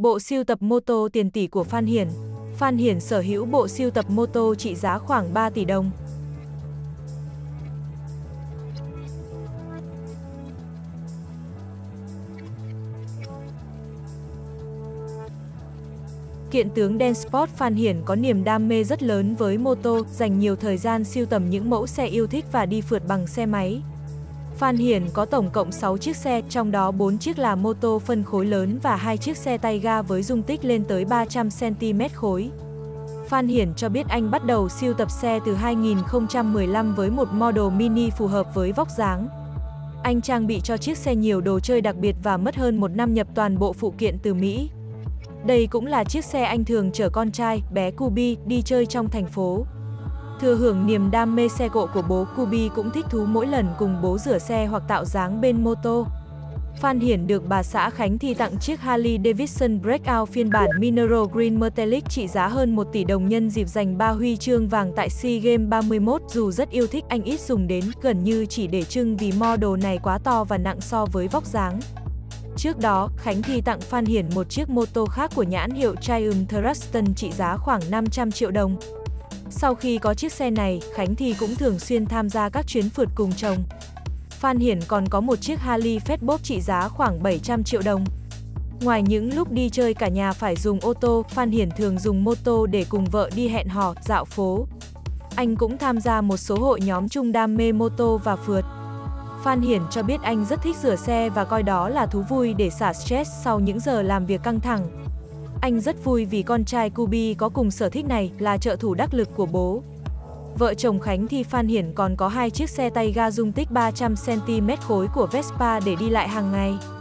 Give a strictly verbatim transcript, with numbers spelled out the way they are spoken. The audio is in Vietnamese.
Bộ sưu tập mô tô tiền tỷ của Phan Hiển. Phan Hiển sở hữu bộ sưu tập mô tô trị giá khoảng ba tỷ đồng. Kiện tướng đen Sport Phan Hiển có niềm đam mê rất lớn với mô tô, dành nhiều thời gian sưu tầm những mẫu xe yêu thích và đi phượt bằng xe máy. Phan Hiển có tổng cộng sáu chiếc xe, trong đó bốn chiếc là mô tô phân khối lớn và hai chiếc xe tay ga với dung tích lên tới ba trăm xăng-ti-mét khối. Phan Hiển cho biết anh bắt đầu sưu tập xe từ hai nghìn không trăm mười lăm với một model mini phù hợp với vóc dáng. Anh trang bị cho chiếc xe nhiều đồ chơi đặc biệt và mất hơn một năm nhập toàn bộ phụ kiện từ Mỹ. Đây cũng là chiếc xe anh thường chở con trai, bé Cu Bi, đi chơi trong thành phố. Thừa hưởng niềm đam mê xe cộ của bố, Cu Bi cũng thích thú mỗi lần cùng bố rửa xe hoặc tạo dáng bên mô tô. Phan Hiển được bà xã Khánh Thi tặng chiếc Harley Davidson Breakout phiên bản Mineral Green Metallic trị giá hơn một tỷ đồng nhân dịp giành ba huy chương vàng tại SEA Games ba mươi mốt. Dù rất yêu thích, anh ít dùng đến, gần như chỉ để trưng vì model này quá to và nặng so với vóc dáng. Trước đó, Khánh Thi tặng Phan Hiển một chiếc mô tô khác của nhãn hiệu Triumph Thruxton trị giá khoảng năm trăm triệu đồng. Sau khi có chiếc xe này, Khánh Thi cũng thường xuyên tham gia các chuyến phượt cùng chồng. Phan Hiển còn có một chiếc Harley Fat Bob trị giá khoảng bảy trăm triệu đồng. Ngoài những lúc đi chơi cả nhà phải dùng ô tô, Phan Hiển thường dùng mô tô để cùng vợ đi hẹn hò, dạo phố. Anh cũng tham gia một số hội nhóm chung đam mê mô tô và phượt. Phan Hiển cho biết anh rất thích rửa xe và coi đó là thú vui để xả stress sau những giờ làm việc căng thẳng. Anh rất vui vì con trai Cu Bi có cùng sở thích này, là trợ thủ đắc lực của bố. Vợ chồng Khánh Thi Phan Hiển còn có hai chiếc xe tay ga dung tích ba trăm xăng-ti-mét khối của Vespa để đi lại hàng ngày.